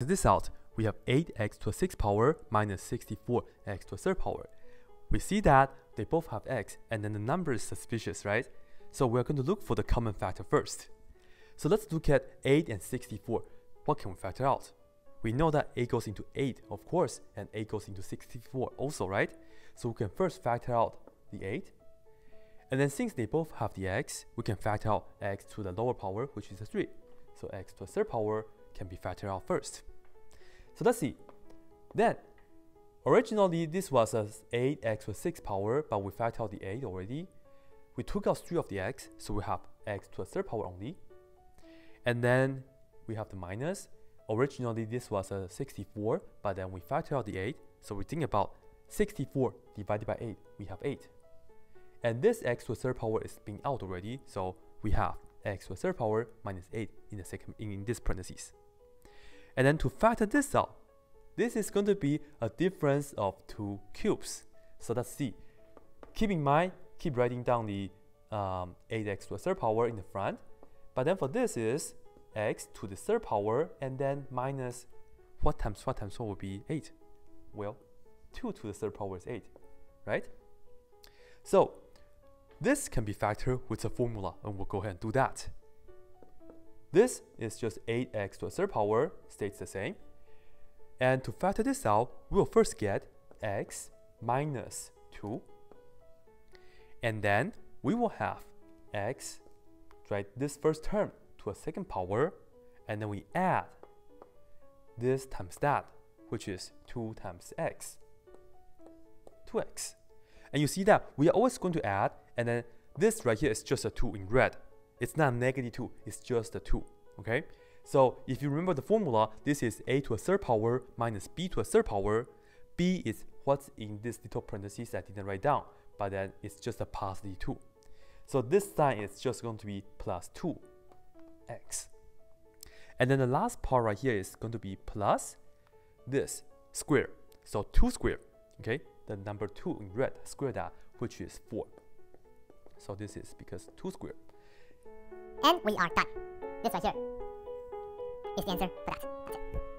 To this out, we have 8x to the 6th power minus 64x to the 3rd power. We see that they both have x, and then the number is suspicious, right? So we're going to look for the common factor first. So let's look at 8 and 64. What can we factor out? We know that 8 goes into 8, of course, and 8 goes into 64 also, right? So we can first factor out the 8. And then since they both have the x, we can factor out x to the lower power, which is a 3. So x to the 3rd power can be factored out first. So let's see. Then, originally this was as 8x to the 6th power, but we factored out the 8 already. We took out 3 of the x, so we have x to the 3rd power only. And then we have the minus. Originally this was a 64, but then we factor out the 8, so we think about 64 divided by 8, we have 8. And this x to the 3rd power is being out already, so we have x to the 3rd power minus 8 in the second in this parentheses. And then to factor this out, this is going to be a difference of 2 cubes. So let's see. Keep in mind, keep writing down the 8x to the 3rd power in the front, but then for this is x to the 3rd power, and then minus what times what would be 8? Well, 2 to the 3rd power is 8, right? So this can be factored with a formula, and we'll go ahead and do that. This is just 8x to the 3rd power, stays the same. And to factor this out, we'll first get x minus 2, and then we will have x, right, this first term to a 2nd power, and then we add this times that, which is 2 times x, 2x. And you see that we are always going to add, and then this right here is just a 2 in red. It's not negative 2, it's just a 2, okay? So if you remember the formula, this is a to a 3rd power minus b to a 3rd power. B is what's in this little parentheses I didn't write down, but then it's just a positive 2. So this sign is just going to be plus 2x. And then the last part right here is going to be plus this square. So 2 squared, okay? The number 2 in red, square that, which is 4. So this is because 2 squared. And we are done. This right here is the answer for that.